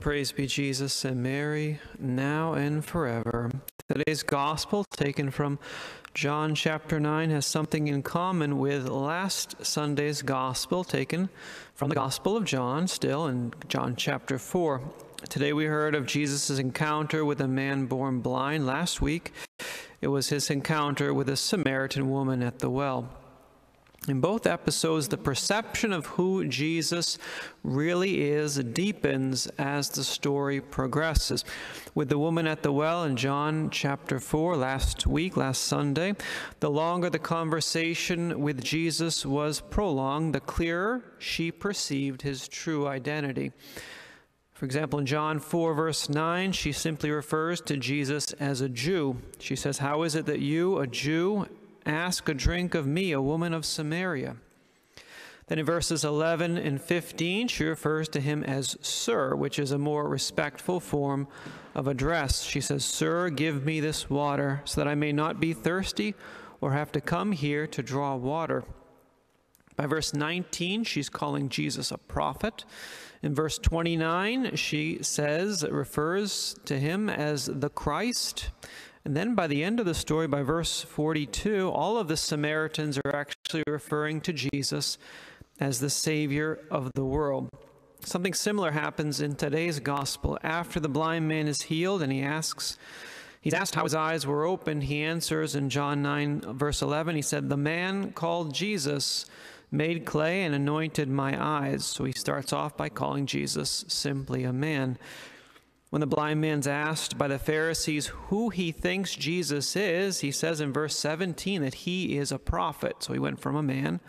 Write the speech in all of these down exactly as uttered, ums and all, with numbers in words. Praise be Jesus and Mary, now and forever. Today's gospel, taken from John chapter nine, has something in common with last Sunday's gospel, taken from the Gospel of John, still in John chapter four. Today we heard of Jesus' encounter with a man born blind. Last week, it was his encounter with a Samaritan woman at the well. In both episodes, the perception of who Jesus really is deepens as the story progresses. With the woman at the well in John chapter four last week, last Sunday, the longer the conversation with Jesus was prolonged, the clearer she perceived his true identity. For example, in John four, verse nine, she simply refers to Jesus as a Jew. She says, "How is it that you, a Jew, ask a drink of me, a woman of Samaria?" Then in verses eleven and fifteen, she refers to him as Sir, which is a more respectful form of address. She says, "Sir, give me this water so that I may not be thirsty or have to come here to draw water." By verse nineteen, she's calling Jesus a prophet. In verse twenty-nine, she says, refers to him as the Christ. And then by the end of the story, by verse forty-two, all of the Samaritans are actually referring to Jesus as the Savior of the world. Something similar happens in today's gospel. After the blind man is healed and he asks, he's asked how his eyes were opened, he answers in John nine, verse eleven, he said, "The man called Jesus made clay and anointed my eyes." So he starts off by calling Jesus simply a man. When the blind man's asked by the Pharisees who he thinks Jesus is, he says in verse seventeen that he is a prophet. So he went from a man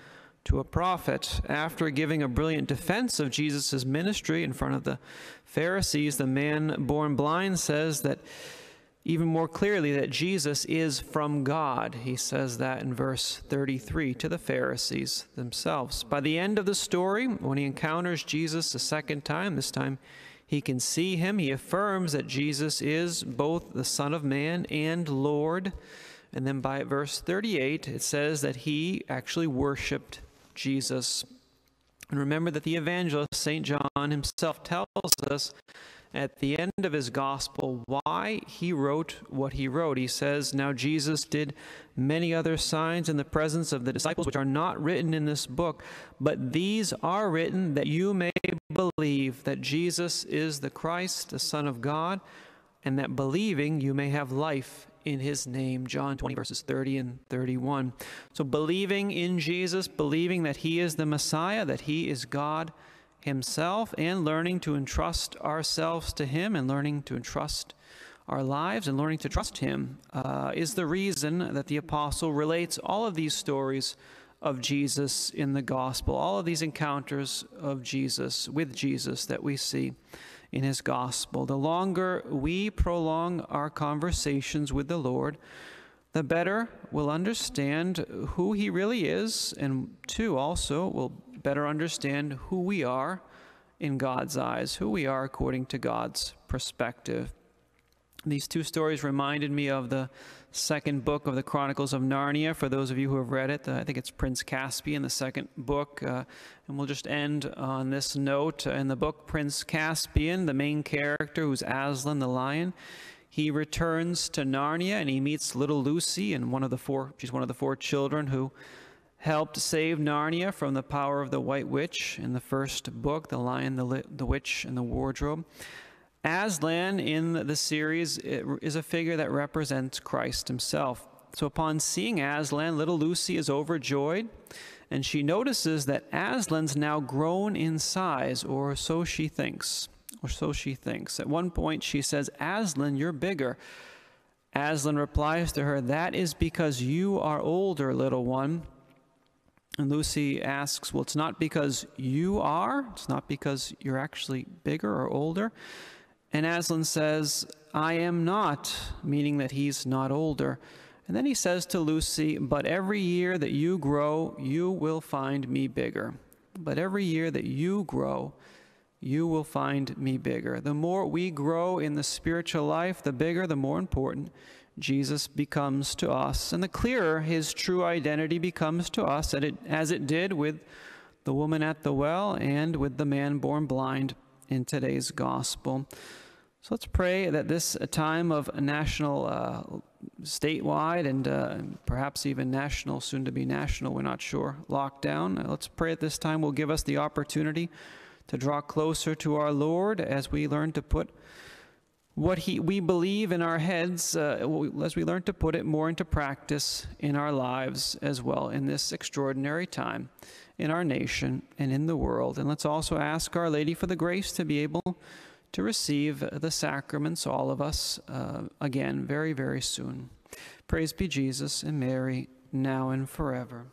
to a prophet. After giving a brilliant defense of Jesus' ministry in front of the Pharisees, the man born blind says that even more clearly that Jesus is from God. He says that in verse thirty-three to the Pharisees themselves. By the end of the story, when he encounters Jesus a second time, this time he can see him. He affirms that Jesus is both the Son of Man and Lord. And then by verse thirty-eight, it says that he actually worshiped Jesus. And remember that the evangelist, Saint John himself, tells us at the end of his gospel why he wrote what he wrote. He says, "Now Jesus did many other signs in the presence of the disciples, which are not written in this book, but these are written that you may believe that Jesus is the Christ, the Son of God, and that believing you may have life in his name." John twenty, verses thirty and thirty-one. So believing in Jesus, believing that he is the Messiah, that he is God himself, and learning to entrust ourselves to him, and learning to entrust our lives, and learning to trust him uh, is the reason that the Apostle relates all of these stories of Jesus in the gospel, all of these encounters of Jesus, with Jesus, that we see in his gospel. The longer we prolong our conversations with the Lord, the better we'll understand who he really is, and two, also we'll better understand who we are in God's eyes, who we are according to God's perspective. These two stories reminded me of the second book of the Chronicles of Narnia. For those of you who have read it, I think it's Prince Caspian, the second book. Uh, and we'll just end on this note. In the book, Prince Caspian, the main character, who's Aslan the lion, he returns to Narnia and he meets little Lucy, and one of the four, she's one of the four children who helped save Narnia from the power of the White Witch in the first book, The Lion, the, the Witch, and the Wardrobe. Aslan in the series is a figure that represents Christ himself. So upon seeing Aslan, little Lucy is overjoyed, and she notices that Aslan's now grown in size, or so she thinks, or so she thinks. At one point she says, "Aslan, you're bigger." Aslan replies to her, "That is because you are older, little one." And Lucy asks, "Well, it's not because you are, it's not because you're actually bigger or older." And Aslan says, "I am not," meaning that he's not older. And then he says to Lucy, "But every year that you grow, you will find me bigger. But every year that you grow, you will find me bigger." The more we grow in the spiritual life, the bigger, the more important Jesus becomes to us. And the clearer his true identity becomes to us, as it, as it did with the woman at the well and with the man born blind in today's gospel. So let's pray that this time of national, uh, statewide, and uh, perhaps even national, soon to be national, we're not sure, lockdown, let's pray at this time will give us the opportunity to draw closer to our Lord as we learn to put what he, we believe in our heads, uh, as we learn to put it more into practice in our lives as well in this extraordinary time in our nation and in the world. And let's also ask Our Lady for the grace to be able to receive the sacraments, all of us, uh, again, very, very soon. Praise be Jesus and Mary, now and forever.